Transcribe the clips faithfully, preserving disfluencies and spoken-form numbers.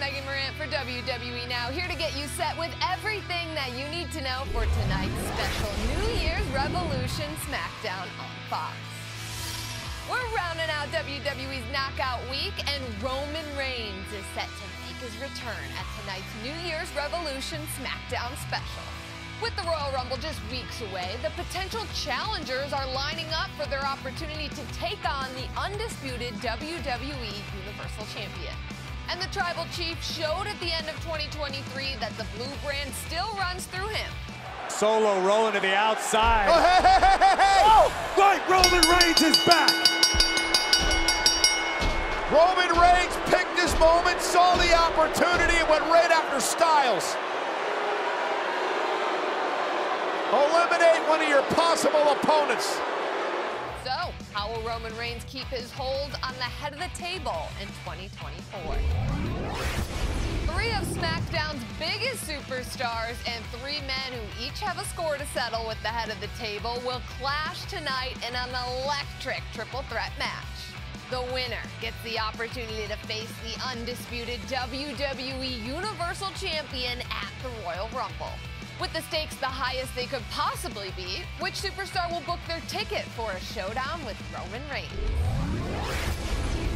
Megan Morant for W W E Now, here to get you set with everything that you need to know for tonight's special New Year's Revolution SmackDown on Fox. We're rounding out W W E's Knockout Week, and Roman Reigns is set to make his return at tonight's New Year's Revolution SmackDown special. With the Royal Rumble just weeks away, the potential challengers are lining up for their opportunity to take on the undisputed W W E Universal Champion. And the Tribal Chief showed at the end of twenty twenty-three that the blue brand still runs through him. Solo rolling to the outside. Oh, hey, hey, hey, hey, hey. Oh, right, Roman Reigns is back. Roman Reigns picked this moment, saw the opportunity, and went right after Styles. Eliminate one of your possible opponents. So, how will Roman Reigns keep his hold on the head of the table in twenty twenty-four? Three of SmackDown's biggest superstars and three men who each have a score to settle with the head of the table will clash tonight in an electric triple threat match. The winner gets the opportunity to face the undisputed W W E Universal Champion at the Royal Rumble. With the stakes the highest they could possibly be, which superstar will book their ticket for a showdown with Roman Reigns?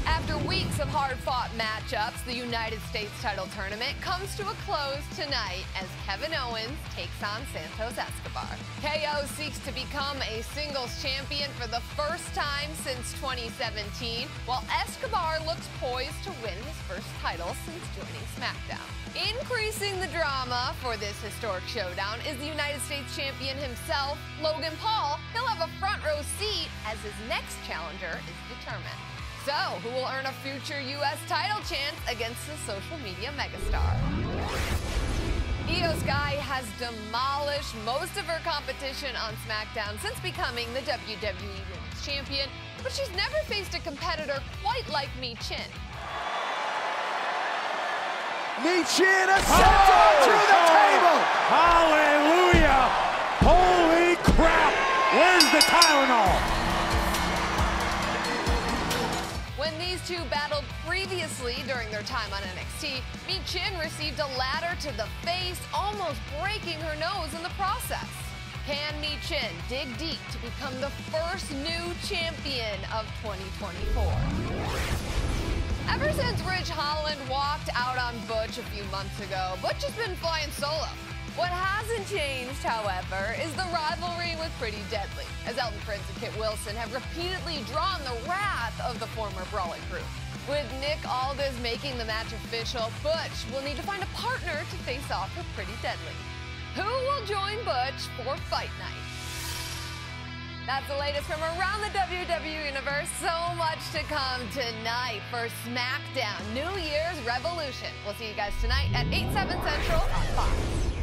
After weeks of hard-fought matchups, the United States title tournament comes to a close tonight as Kevin Owens takes on Santos Escobar. K O seeks to become a singles champion for the first time since twenty seventeen, while Escobar looks poised to win his first title since joining SmackDown. Increasing the drama for this historic showdown is the United States champion himself, Logan Paul. He'll have a front row seat as his next challenger is determined. So, who will earn a future U S title chance against the social media megastar? I Y O SKY has demolished most of her competition on SmackDown since becoming the W W E Women's Champion, but she's never faced a competitor quite like Michin. Michin has sent her to the table! Hallelujah! Holy crap! Where's the Tylenol? When these two battled previously during their time on N X T, Michin received a ladder to the face, almost breaking her nose in the process. Can Michin dig deep to become the first new champion of twenty twenty-four? Ever since Ridge Holland walked out on Butch a few months ago, Butch has been flying solo. What hasn't changed, however, is the rivalry with Pretty Deadly, as Elton Prince and Kit Wilson have repeatedly drawn the wrath of the former brawling group. With Nick Aldis making the match official, Butch will need to find a partner to face off with Pretty Deadly. Who will join Butch for Fight Night? That's the latest from around the W W E Universe. So much to come tonight for SmackDown New Year's Revolution. We'll see you guys tonight at eight, seven Central on Fox.